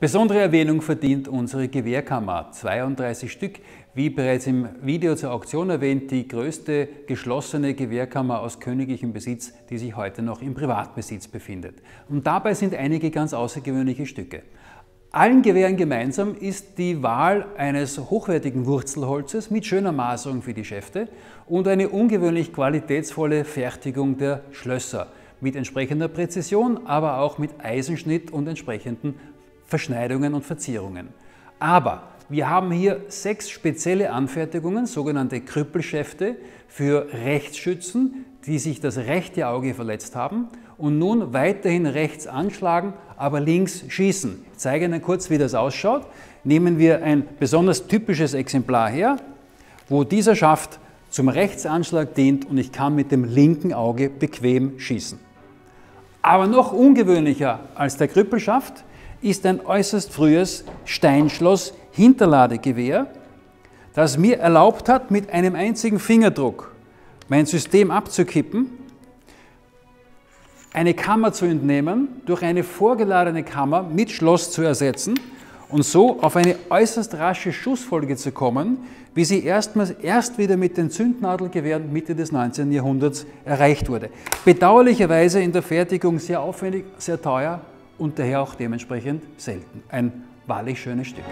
Besondere Erwähnung verdient unsere Gewehrkammer. 32 Stück, wie bereits im Video zur Auktion erwähnt, die größte geschlossene Gewehrkammer aus königlichem Besitz, die sich heute noch im Privatbesitz befindet. Und dabei sind einige ganz außergewöhnliche Stücke. Allen Gewehren gemeinsam ist die Wahl eines hochwertigen Wurzelholzes mit schöner Maserung für die Schäfte und eine ungewöhnlich qualitätsvolle Fertigung der Schlösser mit entsprechender Präzision, aber auch mit Eisenschnitt und entsprechenden Verschneidungen und Verzierungen. Aber wir haben hier 6 spezielle Anfertigungen, sogenannte Krüppelschäfte für Rechtsschützen, die sich das rechte Auge verletzt haben und nun weiterhin rechts anschlagen, aber links schießen. Ich zeige Ihnen kurz, wie das ausschaut. Nehmen wir ein besonders typisches Exemplar her, wo dieser Schaft zum Rechtsanschlag dient und ich kann mit dem linken Auge bequem schießen. Aber noch ungewöhnlicher als der Krüppelschaft ist ein äußerst frühes Steinschloss Hinterladegewehr, das mir erlaubt hat, mit einem einzigen Fingerdruck mein System abzukippen, eine Kammer zu entnehmen, durch eine vorgeladene Kammer mit Schloss zu ersetzen und so auf eine äußerst rasche Schussfolge zu kommen, wie sie erst wieder mit den Zündnadelgewehren Mitte des 19. Jahrhunderts erreicht wurde. Bedauerlicherweise in der Fertigung sehr aufwendig, sehr teuer und daher auch dementsprechend selten. Ein wahrlich schönes Stück.